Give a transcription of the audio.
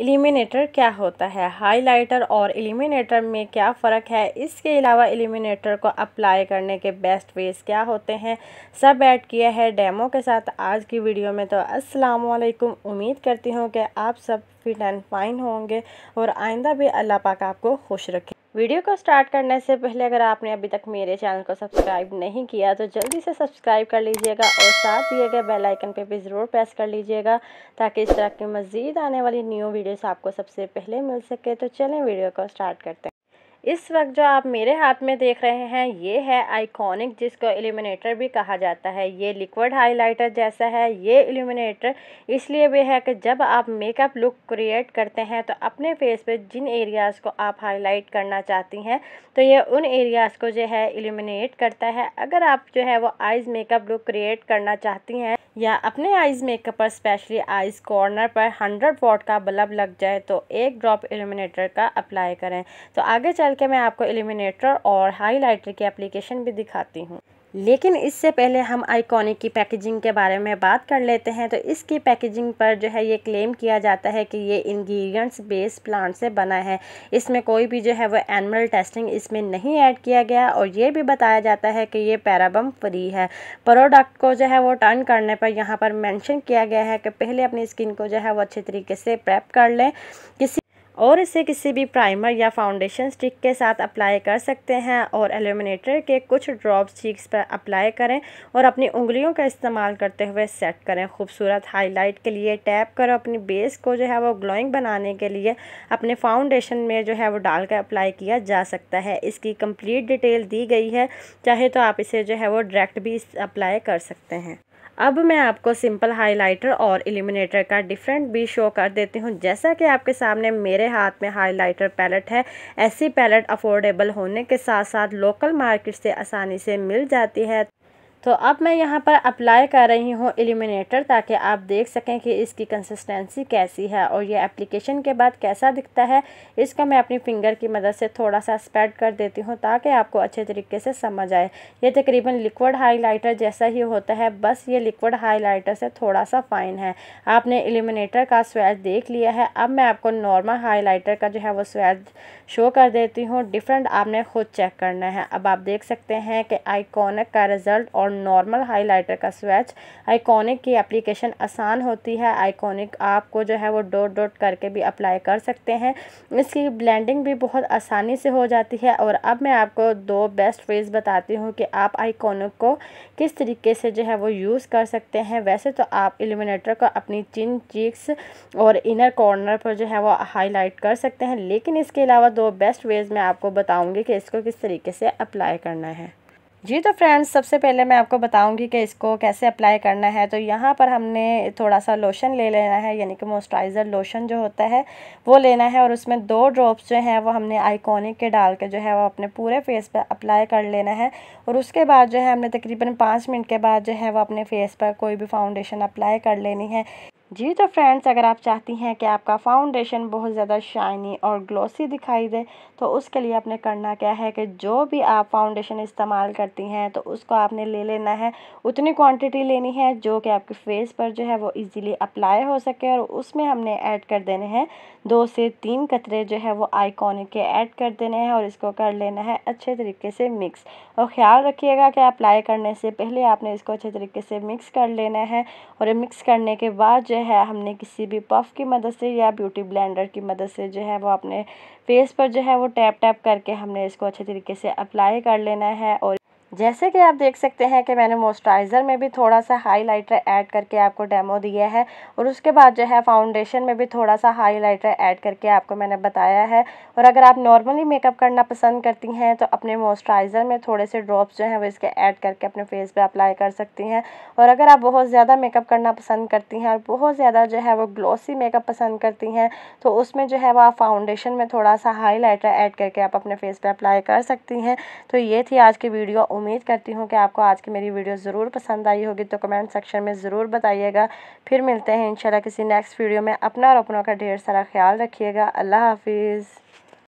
Illuminator क्या होता है, हाइलाइटर और इल्यूमिनेटर में क्या फ़र्क है, इसके अलावा इल्यूमिनेटर को अप्लाई करने के बेस्ट वेज़ क्या होते हैं, सब ऐड किया है डेमो के साथ आज की वीडियो में। तो अस्सलामुअलैकुम, उम्मीद करती हूँ कि आप सब फिट एंड फाइन होंगे और आइंदा भी अल्लाह पाक आपको खुश रखे। वीडियो को स्टार्ट करने से पहले अगर आपने अभी तक मेरे चैनल को सब्सक्राइब नहीं किया तो जल्दी से सब्सक्राइब कर लीजिएगा और साथ दिए गए बेल आइकन पे भी ज़रूर प्रेस कर लीजिएगा ताकि इस तरह की मज़ीद आने वाली न्यू वीडियोस आपको सबसे पहले मिल सके। तो चलें वीडियो को स्टार्ट करते हैं। इस वक्त जो आप मेरे हाथ में देख रहे हैं ये है आइकॉनिक, जिसको इल्यूमिनेटर भी कहा जाता है। ये लिक्विड हाइलाइटर जैसा है। ये इल्यूमिनेटर इसलिए भी है कि जब आप मेकअप लुक क्रिएट करते हैं तो अपने फेस पे जिन एरियाज़ को आप हाईलाइट करना चाहती हैं तो ये उन एरियाज़ को जो है इल्यूमिनेट करता है। अगर आप जो है वो आइज़ मेकअप लुक क्रिएट करना चाहती हैं या अपने आइज़ मेकअप पर स्पेशली आइज़ कॉर्नर पर 100 वाट का बल्ब लग जाए तो 1 ड्रॉप इल्यूमिनेटर का अप्लाई करें। तो आगे चल के मैं आपको इल्यूमिनेटर और हाइलाइटर की एप्लीकेशन भी दिखाती हूँ, लेकिन इससे पहले हम आइकॉनिक की पैकेजिंग के बारे में बात कर लेते हैं। तो इसकी पैकेजिंग पर जो है ये क्लेम किया जाता है कि ये इंग्रेडिएंट्स बेस्ड प्लांट से बना है, इसमें कोई भी जो है वो एनिमल टेस्टिंग इसमें नहीं ऐड किया गया और ये भी बताया जाता है कि ये पैराबन फ्री है। प्रोडक्ट को जो है वो टर्न करने पर यहाँ पर मेंशन किया गया है कि पहले अपनी स्किन को जो है वो अच्छे तरीके से प्रेप कर लें और इसे किसी भी प्राइमर या फाउंडेशन स्टिक के साथ अप्लाई कर सकते हैं और इल्यूमिनेटर के कुछ ड्रॉप्स चीक्स पर अप्लाई करें और अपनी उंगलियों का इस्तेमाल करते हुए सेट करें। खूबसूरत हाईलाइट के लिए टैप करो, अपनी बेस को जो है वो ग्लोइंग बनाने के लिए अपने फाउंडेशन में जो है वो डालकर अप्लाई किया जा सकता है। इसकी कंप्लीट डिटेल दी गई है, चाहे तो आप इसे जो है वो डायरेक्ट भी अप्लाई कर सकते हैं। अब मैं आपको सिंपल हाइलाइटर और इल्यूमिनेटर का डिफरेंट भी शो कर देती हूँ। जैसा कि आपके सामने मेरे हाथ में हाइलाइटर पैलेट है, ऐसी पैलेट अफोर्डेबल होने के साथ साथ लोकल मार्केट से आसानी से मिल जाती है। तो अब मैं यहाँ पर अप्लाई कर रही हूँ इल्यूमिनेटर ताकि आप देख सकें कि इसकी कंसिस्टेंसी कैसी है और ये एप्लीकेशन के बाद कैसा दिखता है। इसको मैं अपनी फिंगर की मदद से थोड़ा सा स्प्रेड कर देती हूँ ताकि आपको अच्छे तरीके से समझ आए। ये तकरीबन लिक्विड हाइलाइटर जैसा ही होता है, बस ये लिक्विड हाइलाइटर से थोड़ा सा फाइन है। आपने इल्यूमिनेटर का स्वैच देख लिया है, अब मैं आपको नॉर्मल हाइलाइटर का जो है वो स्वैच शो कर देती हूँ। डिफरेंट आपने खुद चेक करना है। अब आप देख सकते हैं कि आइकॉनिक का रिज़ल्ट और नॉर्मल हाइलाइटर का स्वैच। आइकॉनिक की एप्लीकेशन आसान होती है। आइकॉनिक आपको जो है वो डॉट डॉट करके भी अप्लाई कर सकते हैं, इसकी ब्लेंडिंग भी बहुत आसानी से हो जाती है। और अब मैं आपको 2 बेस्ट वेज बताती हूँ कि आप आइकॉनिक को किस तरीके से जो है वो यूज़ कर सकते हैं। वैसे तो आप इल्यूमिनेटर को अपनी चिन, चीक्स और इनर कॉर्नर पर जो है वो हाईलाइट कर सकते हैं, लेकिन इसके अलावा 2 बेस्ट वेज मैं आपको बताऊँगी कि इसको किस तरीके से अप्लाई करना है। जी तो फ्रेंड्स, सबसे पहले मैं आपको बताऊंगी कि इसको कैसे अप्लाई करना है। तो यहाँ पर हमने थोड़ा सा लोशन ले लेना है, यानी कि मॉइस्चराइज़र लोशन जो होता है वो लेना है और उसमें 2 ड्रॉप्स जो हैं वो हमने आइकॉनिक के डाल के जो है वो अपने पूरे फेस पर अप्लाई कर लेना है। और उसके बाद जो है हमने तकरीबन 5 मिनट के बाद जो है वो अपने फेस पर कोई भी फाउंडेशन अप्लाई कर लेनी है। जी तो फ्रेंड्स, अगर आप चाहती हैं कि आपका फाउंडेशन बहुत ज़्यादा शाइनी और ग्लॉसी दिखाई दे तो उसके लिए आपने करना क्या है कि जो भी आप फाउंडेशन इस्तेमाल करती हैं तो उसको आपने ले लेना है, उतनी क्वांटिटी लेनी है जो कि आपके फेस पर जो है वो इजीली अप्लाई हो सके। और उसमें हमने ऐड कर देने हैं 2 से 3 कतरे जो है वो आइकॉनिक के ऐड कर देने हैं और इसको कर लेना है अच्छे तरीके से मिक्स। और ख्याल रखिएगा कि अप्लाई करने से पहले आपने इसको अच्छे तरीके से मिक्स कर लेना है। और मिक्स करने के बाद जो है हमने किसी भी पफ की मदद से या ब्यूटी ब्लेंडर की मदद से जो है वो अपने फेस पर जो है वो टैप टैप करके हमने इसको अच्छे तरीके से अप्लाई कर लेना है। और जैसे कि आप देख सकते हैं कि मैंने मॉइस्चराइज़र में भी थोड़ा सा हाइलाइटर ऐड करके आपको डेमो दिया है और उसके बाद जो है फाउंडेशन में भी थोड़ा सा हाइलाइटर ऐड करके आपको मैंने बताया है। और अगर आप नॉर्मली मेकअप करना पसंद करती हैं तो अपने मॉइस्चराइज़र में थोड़े से ड्रॉप्स जो हैं वो इसके ऐड करके अपने फेस पर अप्लाई कर सकती हैं। और अगर आप बहुत ज़्यादा मेकअप करना पसंद करती हैं और बहुत ज़्यादा जो है वो ग्लॉसी मेकअप पसंद करती हैं तो उसमें जो है वो आप फाउंडेशन में थोड़ा सा हाइलाइटर ऐड करके आप अपने फेस पर अप्लाई कर सकती हैं। तो ये थी आज की वीडियो। उम्मीद करती हूँ कि आपको आज की मेरी वीडियो ज़रूर पसंद आई होगी, तो कमेंट सेक्शन में ज़रूर बताइएगा। फिर मिलते हैं इंशाल्लाह किसी नेक्स्ट वीडियो में। अपना और अपनों का ढेर सारा ख्याल रखिएगा। अल्लाह हाफिज़।